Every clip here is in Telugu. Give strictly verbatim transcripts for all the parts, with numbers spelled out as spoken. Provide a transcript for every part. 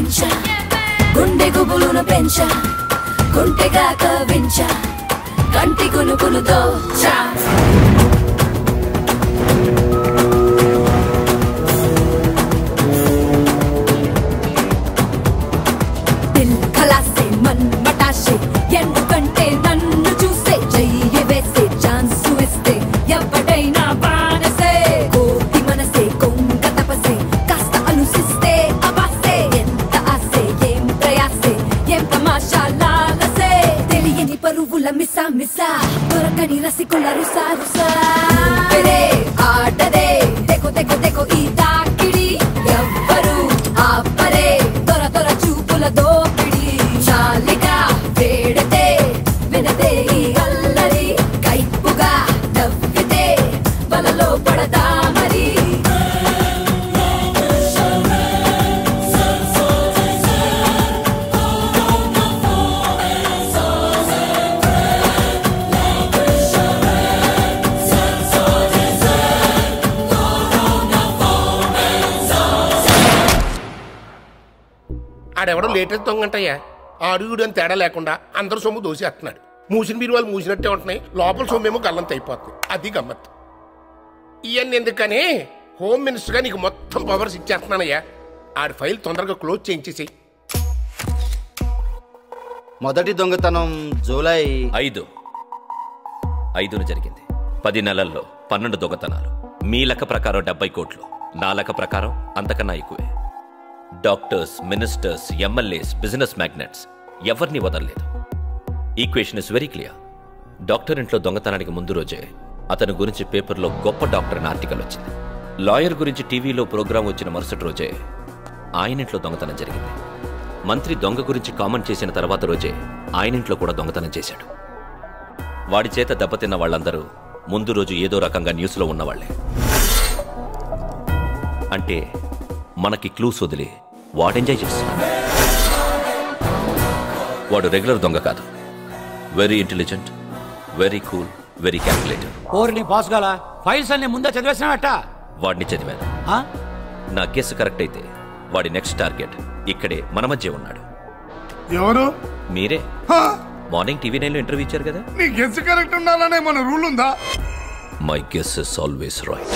పెంచా గుండె గుబులును పెంచా గుంటెగా కవించా కంటి కొనుకును దోచా దిల్ ఖలాసే మన్ బటాసే ఎందుకంటే నన్ను చూసే చెయ్యి వేసే ఛాన్స్ ఇస్తే ఎవడైనా బానసే కోటి మనసే కొంగ తపసే కాస్త అనుసిస్తే అబాసే ఎంత ఆసే ఏం ప్రయాసే ఏం తమాషా లాలసే తెలియని పరువుల మిసా మిసా దొరకని రసికుల రుసా రుసా పెరే ఆటదే తెకు తెకు తెకు ఈ తాకిడి ఎవ్వరు ఆపరే దొర దొర చూపుల దోపిడి చాలిగా వేడతే వినదే ఈ అల్లరి కైపుగా నవ్వితే వలలో పడదా మరి ఆడెవడో లేటెస్ట్ దొంగంటయ్యా ఆరుగుడు అని తేడా లేకుండా అందరు సొమ్ము దోసేస్తున్నాడు. మూసిన బీరు వాళ్ళు మూసినట్టే ఉంటున్నాయి, లోపల సొమ్మేమో గల్లంత అయిపోతుంది. అది గమ్మత్తు. ఇవన్నీ ఎందుకని హోమ్ మినిస్టర్గా నీకు మొత్తం పవర్స్ ఇచ్చేస్తున్నానయ్యా. ఆడి ఫైల్ తొందరగా క్లోజ్ చేయించేసి. మొదటి దొంగతనం జూలై ఐదు ఐదున జరిగింది. పది నెలల్లో పన్నెండు దొంగతనాలు. మీ లెక్క ప్రకారం డెబ్బై కోట్లు, నా లెక్క ప్రకారం అంతకన్నా ఎక్కువే. Doctors, ministers, MLAs, business magnets ఎవరిని వదలలేదు. Equation is very clear. Doctor ఇంట్లో దొంగతనానికి ముందు రోజే అతని గురించి పేపర్లో గొప్ప డాక్టర్ అని ఆర్టికల్ వచ్చింది. లాయర్ గురించి టీవీలో ప్రోగ్రాం వచ్చిన మరుసటి రోజే ఆయన ఇంట్లో దొంగతనం జరిగింది. మంత్రి దొంగ గురించి కామెంట్ చేసిన తర్వాత రోజే ఆయన ఇంట్లో కూడా దొంగతనం చేశాడు. వాడి చేత దెబ్బతిన్న వాళ్ళందరూ ముందు రోజు ఏదో రకంగా న్యూస్లో ఉన్నవాళ్లే. అంటే మనకి క్లూస్ వదిలి వాడు ఎంజాయ్ చేస్తున్నాడు. వాడు రెగ్యులర్ దొంగ కాదు. Very intelligent, very cool, very calculator. ఓర్ని బాస్ గాల ఫైల్స్ అన్ని ముందే చదివేసానట. వాడిని చదివాను. నా గెస్ కరెక్ట్ అయితే వాడి నెక్స్ట్ టార్గెట్ ఇక్కడే మన మధ్య ఉన్నాడు. ఎవరు? మీరే. మార్నింగ్ టీవీ నైన్ లో ఇంటర్వ్యూ ఇచ్చారు కదా. నీ గెస్ కరెక్ట్ ఉండాలనే మన రూల్ ఉందా? My guess is always right.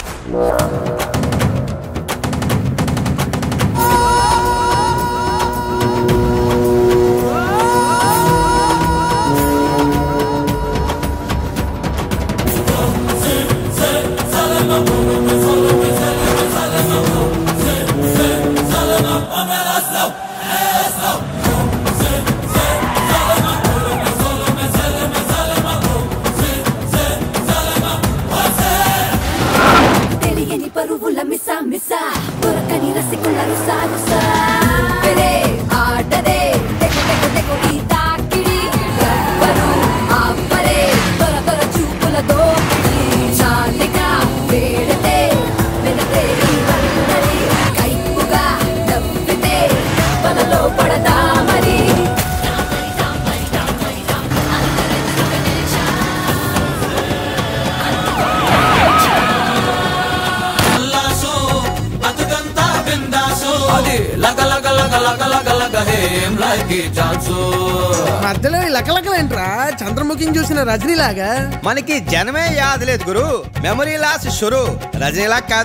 మధ్యలో లకలకలేంట్రా, చంద్రముఖిని చూసిన రజనీలాగా మనకి జనమే యాదలేదు గురు. మెమరీ లాస్ షురు రజనీలా కాదు.